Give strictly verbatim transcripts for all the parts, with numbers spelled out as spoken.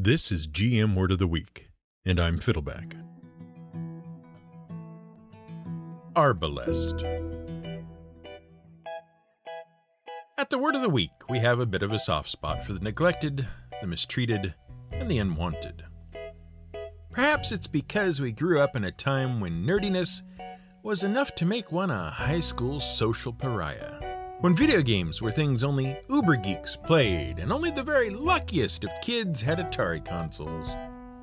This is G M Word of the Week, and I'm Fiddleback. Arbalest. At the Word of the Week, we have a bit of a soft spot for the neglected, the mistreated, and the unwanted. Perhaps it's because we grew up in a time when nerdiness was enough to make one a high school social pariah. When video games were things only uber geeks played, and only the very luckiest of kids had Atari consoles.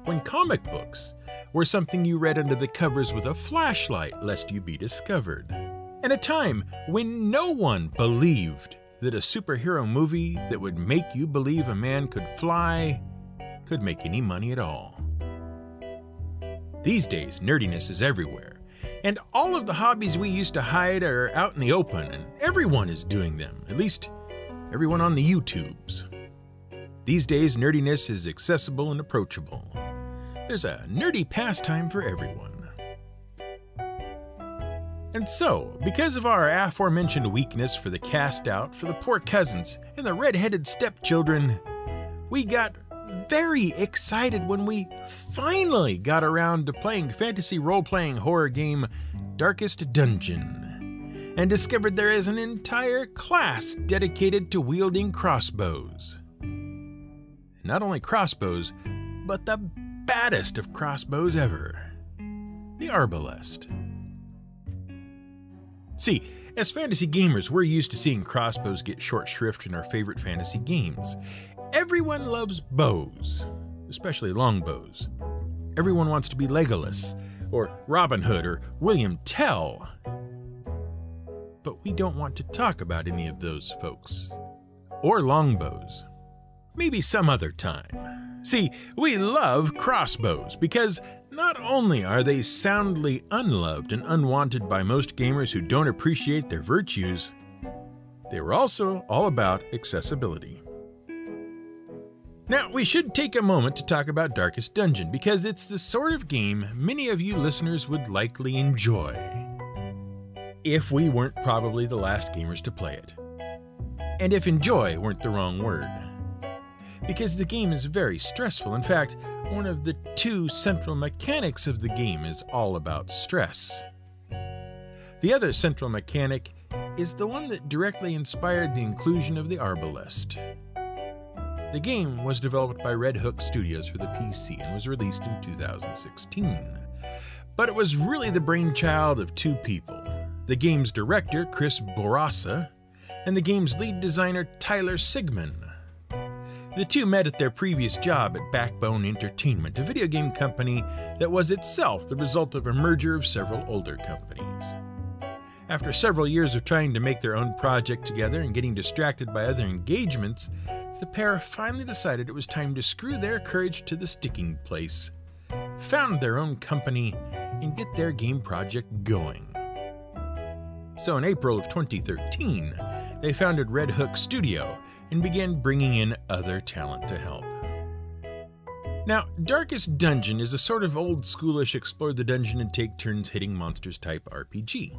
When comic books were something you read under the covers with a flashlight lest you be discovered. And a time when no one believed that a superhero movie that would make you believe a man could fly could make any money at all. These days, nerdiness is everywhere. And all of the hobbies we used to hide are out in the open, and everyone is doing them, at least everyone on the YouTubes. These days, nerdiness is accessible and approachable. There's a nerdy pastime for everyone. And so, because of our aforementioned weakness for the cast out, for the poor cousins, and the red-headed stepchildren, we got very excited when we finally got around to playing fantasy role-playing horror game Darkest Dungeon, and discovered there is an entire class dedicated to wielding crossbows. Not only crossbows, but the baddest of crossbows ever, the Arbalest. See, as fantasy gamers, we're used to seeing crossbows get short shrift in our favorite fantasy games. Everyone loves bows, especially longbows. Everyone wants to be Legolas, or Robin Hood, or William Tell. But we don't want to talk about any of those folks, or longbows. Maybe some other time. See, we love crossbows because not only are they soundly unloved and unwanted by most gamers who don't appreciate their virtues, they were also all about accessibility. Now, we should take a moment to talk about Darkest Dungeon, because it's the sort of game many of you listeners would likely enjoy, if we weren't probably the last gamers to play it. And if enjoy weren't the wrong word, because the game is very stressful. In fact, one of the two central mechanics of the game is all about stress. The other central mechanic is the one that directly inspired the inclusion of the Arbalest. The game was developed by Red Hook Studios for the P C and was released in two thousand sixteen. But it was really the brainchild of two people, the game's director, Chris Bourassa, and the game's lead designer, Tyler Sigman. The two met at their previous job at Backbone Entertainment, a video game company that was itself the result of a merger of several older companies. After several years of trying to make their own project together and getting distracted by other engagements, the pair finally decided it was time to screw their courage to the sticking place, found their own company, and get their game project going. So in April of twenty thirteen, they founded Red Hook Studio and began bringing in other talent to help. Now, Darkest Dungeon is a sort of old-schoolish explore the dungeon and take turns hitting monsters type R P G.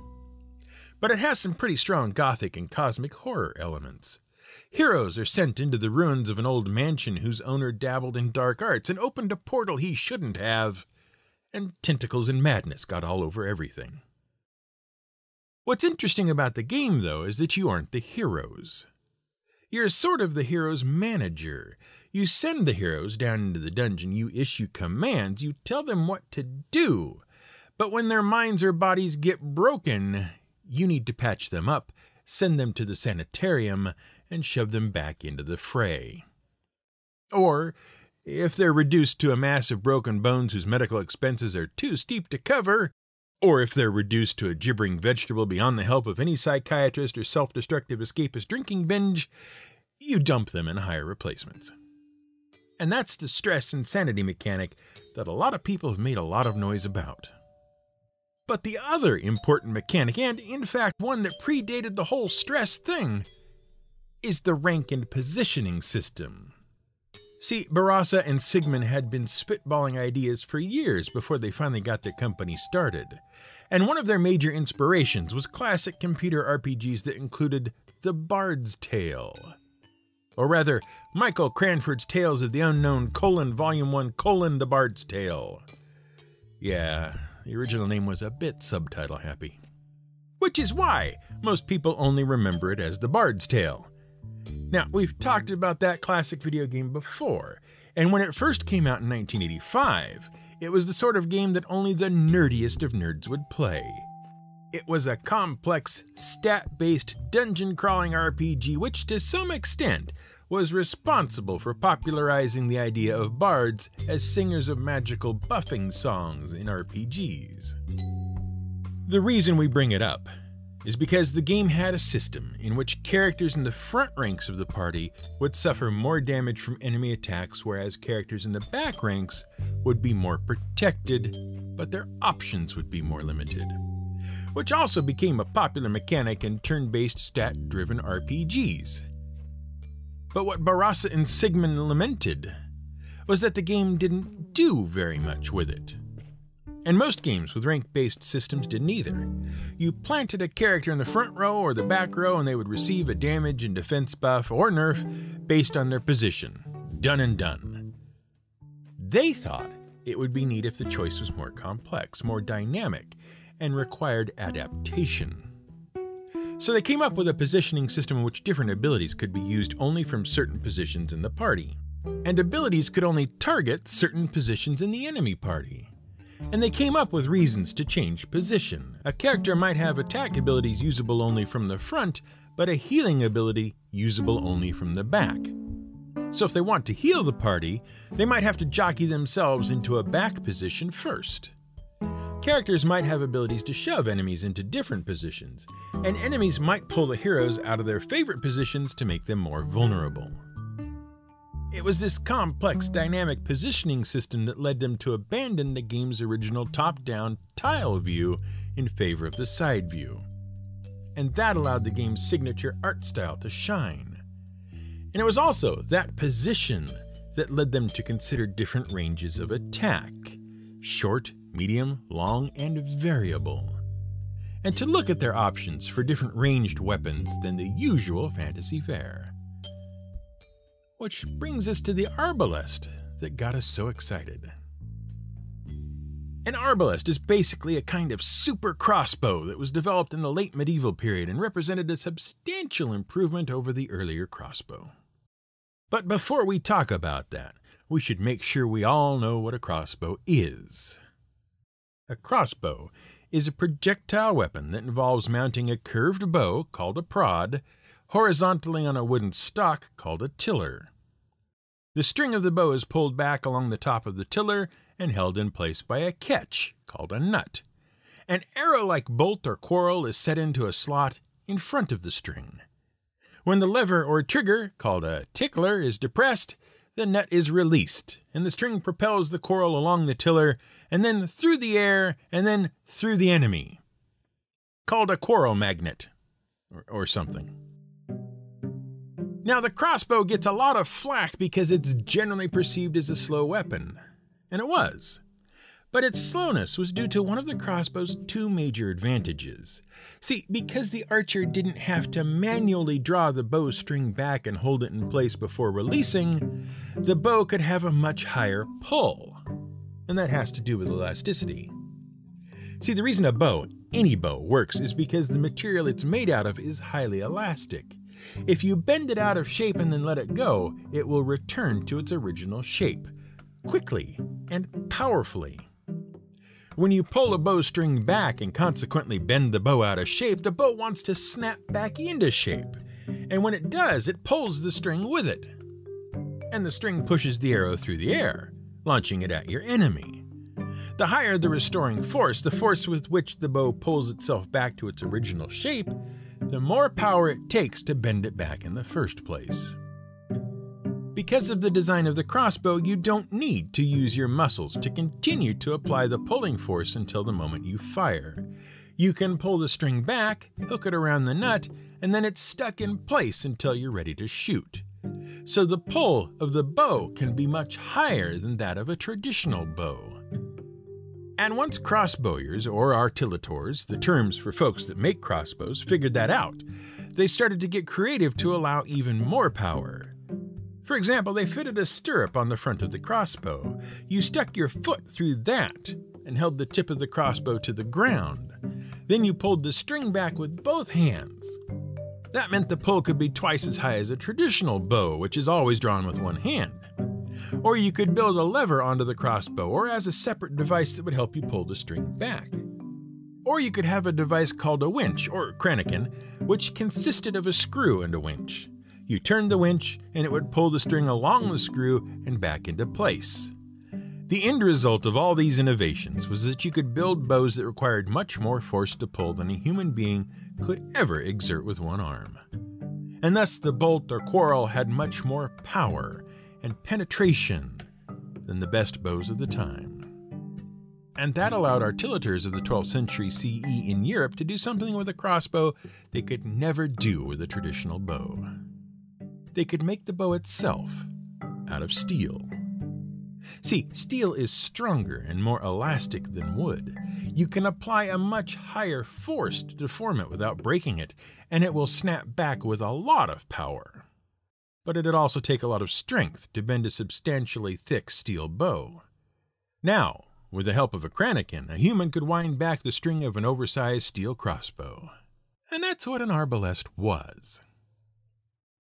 But it has some pretty strong gothic and cosmic horror elements. Heroes are sent into the ruins of an old mansion whose owner dabbled in dark arts and opened a portal he shouldn't have, and tentacles and madness got all over everything. What's interesting about the game, though, is that you aren't the heroes. You're sort of the hero's manager. You send the heroes down into the dungeon, you issue commands, you tell them what to do, but when their minds or bodies get broken, you need to patch them up, send them to the sanitarium, and shove them back into the fray. Or, if they're reduced to a mass of broken bones whose medical expenses are too steep to cover, or if they're reduced to a gibbering vegetable beyond the help of any psychiatrist or self-destructive escapist drinking binge, you dump them and hire replacements. And that's the stress insanity mechanic that a lot of people have made a lot of noise about. But the other important mechanic, and in fact one that predated the whole stress thing, is the rank and positioning system. See, Bourassa and Sigman had been spitballing ideas for years before they finally got their company started, and one of their major inspirations was classic computer R P Gs that included The Bard's Tale. or rather, Michael Cranford's Tales of the Unknown, colon, volume one, colon, The Bard's Tale. Yeah, the original name was a bit subtitle happy. Which is why most people only remember it as The Bard's Tale. Now, we've talked about that classic video game before, and when it first came out in nineteen eighty-five, it was the sort of game that only the nerdiest of nerds would play. It was a complex, stat-based, dungeon-crawling R P G which, to some extent, was responsible for popularizing the idea of bards as singers of magical buffing songs in R P Gs. The reason we bring it up is because the game had a system in which characters in the front ranks of the party would suffer more damage from enemy attacks, whereas characters in the back ranks would be more protected, but their options would be more limited. Which also became a popular mechanic in turn-based stat-driven R P Gs. But what Bourassa and Sigman lamented was that the game didn't do very much with it. And most games with rank-based systems didn't either. You planted a character in the front row or the back row and they would receive a damage and defense buff or nerf based on their position. Done and done. They thought it would be neat if the choice was more complex, more dynamic, and required adaptation. So they came up with a positioning system in which different abilities could be used only from certain positions in the party. And abilities could only target certain positions in the enemy party. And they came up with reasons to change position. A character might have attack abilities usable only from the front, but a healing ability usable only from the back. So if they want to heal the party, they might have to jockey themselves into a back position first. Characters might have abilities to shove enemies into different positions, and enemies might pull the heroes out of their favorite positions to make them more vulnerable. It was this complex dynamic positioning system that led them to abandon the game's original top-down tile view in favor of the side view. And that allowed the game's signature art style to shine. And it was also that position that led them to consider different ranges of attack. Short, medium, long, and variable, and to look at their options for different ranged weapons than the usual fantasy fare. Which brings us to the Arbalest that got us so excited. An Arbalest is basically a kind of super crossbow that was developed in the late medieval period and represented a substantial improvement over the earlier crossbow. But before we talk about that, we should make sure we all know what a crossbow is. A crossbow is a projectile weapon that involves mounting a curved bow, called a prod, horizontally on a wooden stock, called a tiller. The string of the bow is pulled back along the top of the tiller and held in place by a catch, called a nut. An arrow-like bolt or quarrel is set into a slot in front of the string. When the lever or trigger, called a tickler, is depressed, the nut is released, and the string propels the quarrel along the tiller, and then through the air, and then through the enemy. Called a quarrel magnet, or, or something. Now the crossbow gets a lot of flack because it's generally perceived as a slow weapon, and it was. But its slowness was due to one of the crossbow's two major advantages. See, because the archer didn't have to manually draw the bow string back and hold it in place before releasing, the bow could have a much higher pull. And that has to do with elasticity. See, the reason a bow, any bow, works is because the material it's made out of is highly elastic. If you bend it out of shape and then let it go, it will return to its original shape, quickly and powerfully. When you pull a bowstring back and consequently bend the bow out of shape, the bow wants to snap back into shape. And when it does, it pulls the string with it. And the string pushes the arrow through the air, launching it at your enemy. The higher the restoring force, the force with which the bow pulls itself back to its original shape, the more power it takes to bend it back in the first place. Because of the design of the crossbow, you don't need to use your muscles to continue to apply the pulling force until the moment you fire. You can pull the string back, hook it around the nut, and then it's stuck in place until you're ready to shoot. So the pull of the bow can be much higher than that of a traditional bow. And once crossbowyers, or artillators, the terms for folks that make crossbows, figured that out, they started to get creative to allow even more power. For example, they fitted a stirrup on the front of the crossbow. You stuck your foot through that and held the tip of the crossbow to the ground. Then you pulled the string back with both hands. That meant the pull could be twice as high as a traditional bow, which is always drawn with one hand. Or you could build a lever onto the crossbow, or as a separate device that would help you pull the string back. Or you could have a device called a winch, or crannikin, which consisted of a screw and a winch. You turned the winch, and it would pull the string along the screw and back into place. The end result of all these innovations was that you could build bows that required much more force to pull than a human being could ever exert with one arm. And thus the bolt or quarrel had much more power and penetration than the best bows of the time. And that allowed artillators of the twelfth century C E in Europe to do something with a crossbow they could never do with a traditional bow. They could make the bow itself out of steel. See, steel is stronger and more elastic than wood. You can apply a much higher force to deform it without breaking it, and it will snap back with a lot of power. But it'd also take a lot of strength to bend a substantially thick steel bow. Now, with the help of a crannikin, a human could wind back the string of an oversized steel crossbow. And that's what an arbalest was.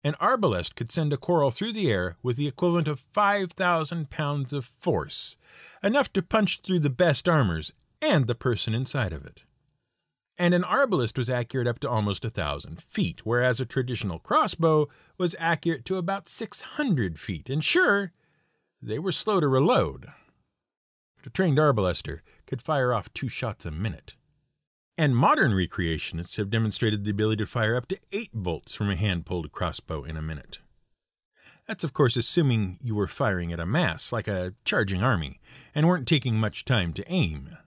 An arbalest could send a quarrel through the air with the equivalent of five thousand pounds of force, enough to punch through the best armors and the person inside of it. And an arbalest was accurate up to almost a thousand feet, whereas a traditional crossbow was accurate to about six hundred feet, and sure, they were slow to reload. A trained arbalester could fire off two shots a minute. And modern recreationists have demonstrated the ability to fire up to eight bolts from a hand-pulled crossbow in a minute. That's, of course, assuming you were firing at a mass, like a charging army, and weren't taking much time to aim.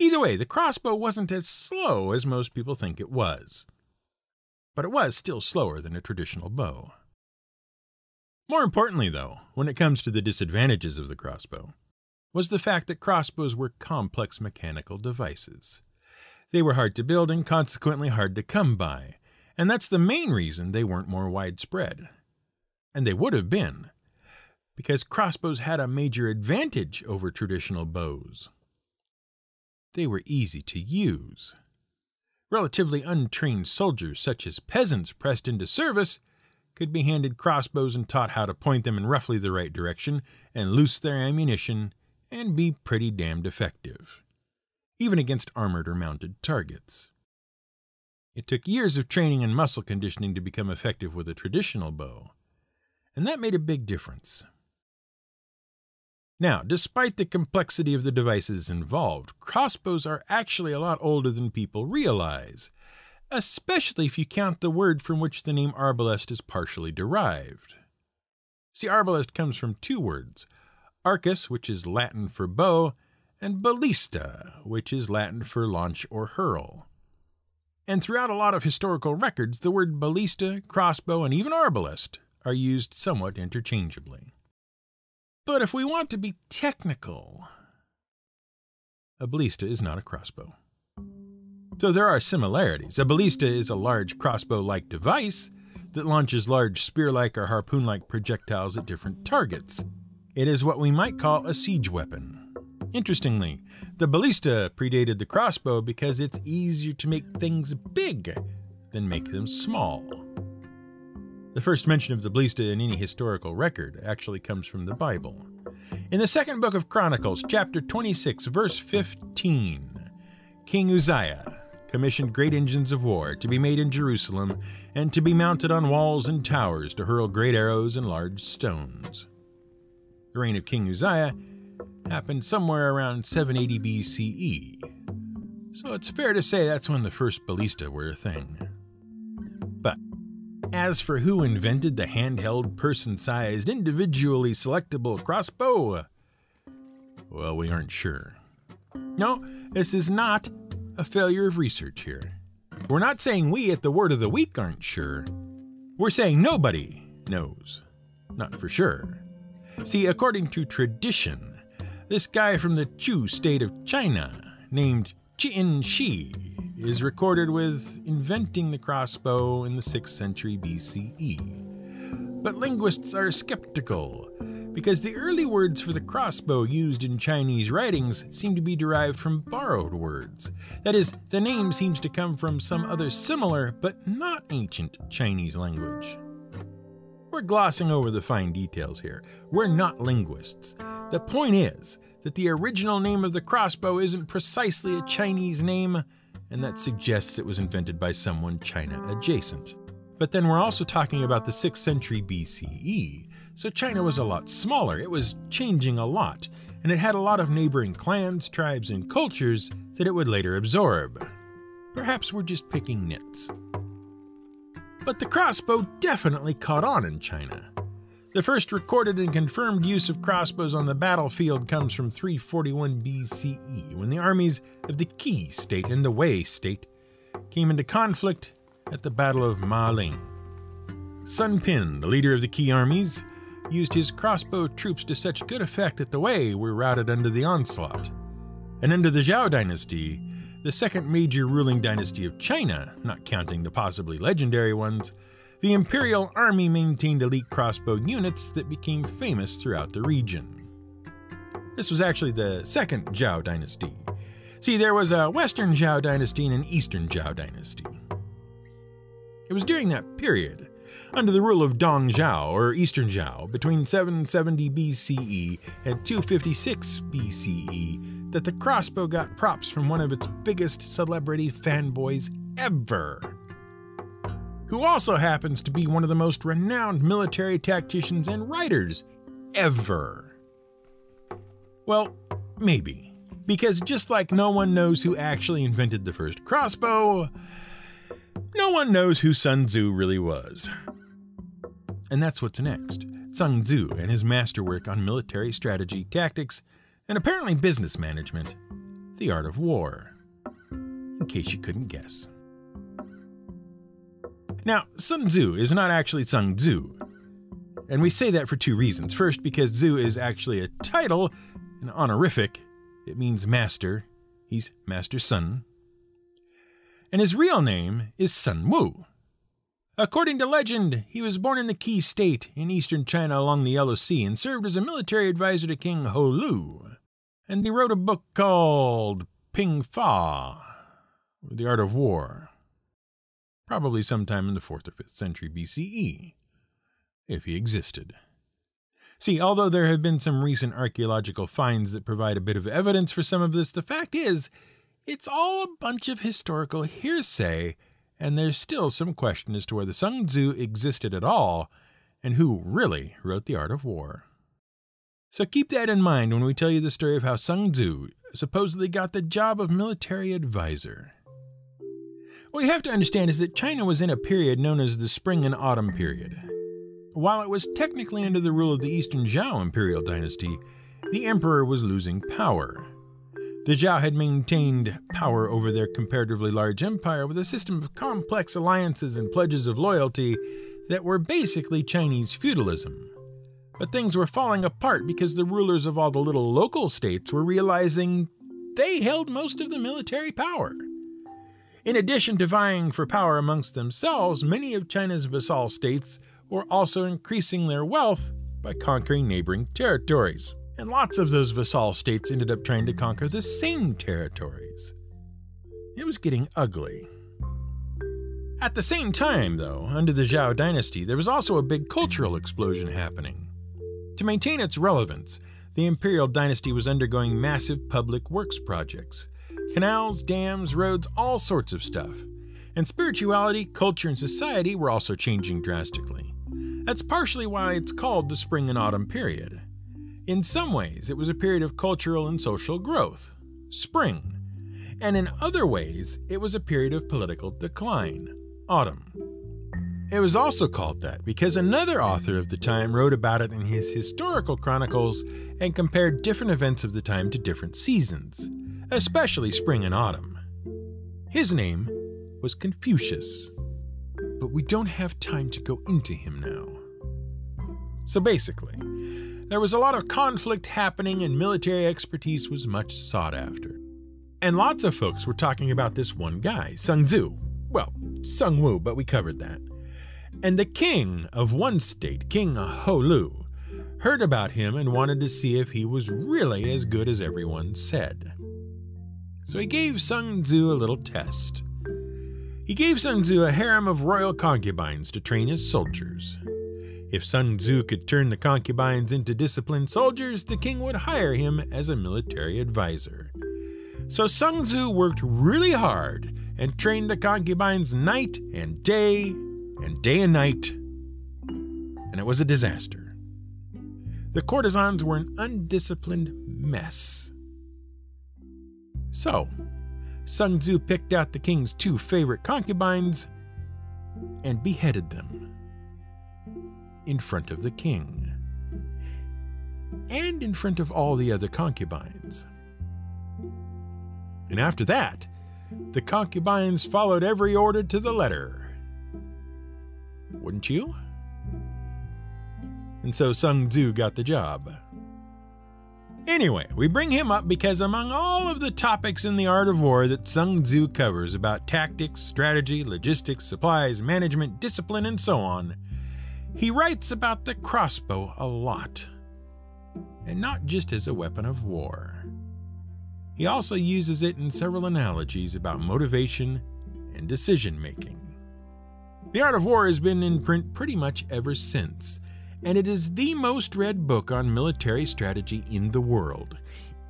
Either way, the crossbow wasn't as slow as most people think it was. But it was still slower than a traditional bow. More importantly, though, when it comes to the disadvantages of the crossbow, was the fact that crossbows were complex mechanical devices. They were hard to build and consequently hard to come by, and that's the main reason they weren't more widespread. And they would have been, because crossbows had a major advantage over traditional bows. They were easy to use. Relatively untrained soldiers, such as peasants pressed into service, could be handed crossbows and taught how to point them in roughly the right direction and loose their ammunition and be pretty damned effective, even against armored or mounted targets. It took years of training and muscle conditioning to become effective with a traditional bow, and that made a big difference. Now, despite the complexity of the devices involved, crossbows are actually a lot older than people realize, especially if you count the word from which the name arbalest is partially derived. See, arbalest comes from two words, arcus, which is Latin for bow, and ballista, which is Latin for launch or hurl. And throughout a lot of historical records, the word ballista, crossbow, and even arbalest are used somewhat interchangeably. But if we want to be technical, a ballista is not a crossbow. Though there are similarities, a ballista is a large crossbow-like device that launches large spear-like or harpoon-like projectiles at different targets. It is what we might call a siege weapon. Interestingly, the ballista predated the crossbow because it's easier to make things big than make them small. The first mention of the ballista in any historical record actually comes from the Bible. In the second book of Chronicles, chapter twenty-six, verse fifteen, King Uzziah commissioned great engines of war to be made in Jerusalem and to be mounted on walls and towers to hurl great arrows and large stones. The reign of King Uzziah happened somewhere around seven eighty B C E, so it's fair to say that's when the first ballista were a thing. But as for who invented the handheld, person-sized, individually selectable crossbow, well, we aren't sure. No, this is not a failure of research here. We're not saying we at the Word of the Week aren't sure. We're saying nobody knows, not for sure. See, according to tradition, this guy from the Chu state of China, named Qin Shi, is recorded with inventing the crossbow in the sixth century B C E. but linguists are skeptical, because the early words for the crossbow used in Chinese writings seem to be derived from borrowed words. That is, the name seems to come from some other similar, but not ancient, Chinese language. We're glossing over the fine details here. We're not linguists. The point is that the original name of the crossbow isn't precisely a Chinese name, and that suggests it was invented by someone China adjacent. But then we're also talking about the sixth century B C E. So China was a lot smaller, it was changing a lot, and it had a lot of neighboring clans, tribes, and cultures that it would later absorb. Perhaps we're just picking nits. But the crossbow definitely caught on in China. The first recorded and confirmed use of crossbows on the battlefield comes from three forty-one B C E, when the armies of the Qi state and the Wei state came into conflict at the Battle of Ma Ling. Sun Pin, the leader of the Qi armies, used his crossbow troops to such good effect that the Wei were routed under the onslaught. And under the Zhao dynasty, the second major ruling dynasty of China, not counting the possibly legendary ones, the imperial army maintained elite crossbow units that became famous throughout the region. This was actually the second Zhao dynasty. See, there was a Western Zhao dynasty and an Eastern Zhao dynasty. It was during that period, under the rule of Dong Zhao, or Eastern Zhao, between seven seventy B C E and two fifty-six B C E, that the crossbow got props from one of its biggest celebrity fanboys ever, who also happens to be one of the most renowned military tacticians and writers ever. Well, maybe, because just like no one knows who actually invented the first crossbow, no one knows who Sun Tzu really was. And that's what's next. Sun Tzu and his masterwork on military strategy, tactics, and apparently business management, The Art of War, in case you couldn't guess. Now, Sun Tzu is not actually Sun Tzu, and we say that for two reasons. First, because Tzu is actually a title, an honorific. It means master. He's Master Sun. And his real name is Sun Wu. According to legend, he was born in the Qi state in eastern China along the Yellow Sea and served as a military advisor to King Ho Lu. And he wrote a book called Ping Fa, The Art of War, probably sometime in the fourth or fifth century B C E, if he existed. See, although there have been some recent archaeological finds that provide a bit of evidence for some of this, the fact is, it's all a bunch of historical hearsay, and there's still some question as to whether Sun Tzu existed at all, and who really wrote The Art of War. So keep that in mind when we tell you the story of how Sun Tzu supposedly got the job of military advisor. What you have to understand is that China was in a period known as the Spring and Autumn period. While it was technically under the rule of the Eastern Zhao imperial dynasty, the emperor was losing power. The Zhao had maintained power over their comparatively large empire with a system of complex alliances and pledges of loyalty that were basically Chinese feudalism. But things were falling apart because the rulers of all the little local states were realizing they held most of the military power. In addition to vying for power amongst themselves, many of China's vassal states were also increasing their wealth by conquering neighboring territories. And lots of those vassal states ended up trying to conquer the same territories. It was getting ugly. At the same time, though, under the Zhao dynasty, there was also a big cultural explosion happening. To maintain its relevance, the imperial dynasty was undergoing massive public works projects. Canals, dams, roads, all sorts of stuff. And spirituality, culture, and society were also changing drastically. That's partially why it's called the Spring and Autumn period. In some ways, it was a period of cultural and social growth, spring, and in other ways, it was a period of political decline, autumn. It was also called that because another author of the time wrote about it in his historical chronicles and compared different events of the time to different seasons, especially spring and autumn. His name was Confucius, but we don't have time to go into him now. So basically, there was a lot of conflict happening and military expertise was much sought after. And lots of folks were talking about this one guy, Sun Tzu. Well, Sun Wu, but we covered that. and the king of one state, King Ho Lu, heard about him and wanted to see if he was really as good as everyone said. So he gave Sun Tzu a little test. He gave Sun Tzu a harem of royal concubines to train his soldiers. If Sun Tzu could turn the concubines into disciplined soldiers, the king would hire him as a military advisor. So Sun Tzu worked really hard and trained the concubines night and day and day and night, and it was a disaster. The courtesans were an undisciplined mess. So, Sun Tzu picked out the king's two favorite concubines and beheaded them in front of the king and in front of all the other concubines. And after that, the concubines followed every order to the letter. Wouldn't you? And so Sun Tzu got the job. Anyway, we bring him up because among all of the topics in The Art of War that Sun Tzu covers about tactics, strategy, logistics, supplies, management, discipline, and so on, he writes about the crossbow a lot, and not just as a weapon of war. He also uses it in several analogies about motivation and decision-making. The Art of War has been in print pretty much ever since, and it is the most read book on military strategy in the world,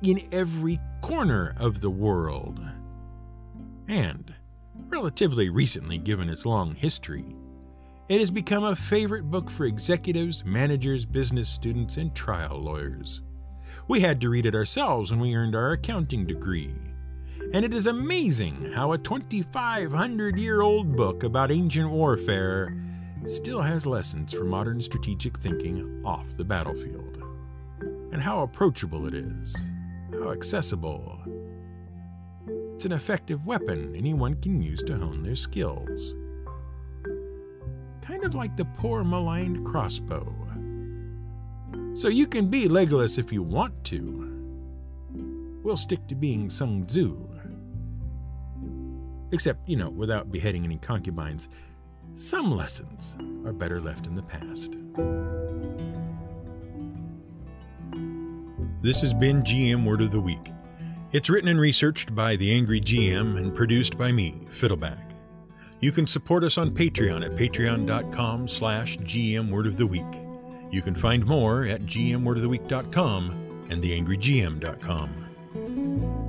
in every corner of the world. And, relatively recently given its long history, it has become a favorite book for executives, managers, business students, and trial lawyers. We had to read it ourselves when we earned our accounting degree. And it is amazing how a twenty-five hundred year old book about ancient warfare still has lessons for modern strategic thinking off the battlefield. And how approachable it is, how accessible. It's an effective weapon anyone can use to hone their skills. Kind of like the poor maligned crossbow. So you can be Legolas if you want to. We'll stick to being Sun Tzu. Except, you know, without beheading any concubines. Some lessons are better left in the past. This has been G M Word of the Week. It's written and researched by The Angry G M and produced by me, Fiddleback. You can support us on Patreon at patreon.com slash GM Word of the Week. You can find more at g m word of the week dot com and the angry g m dot com.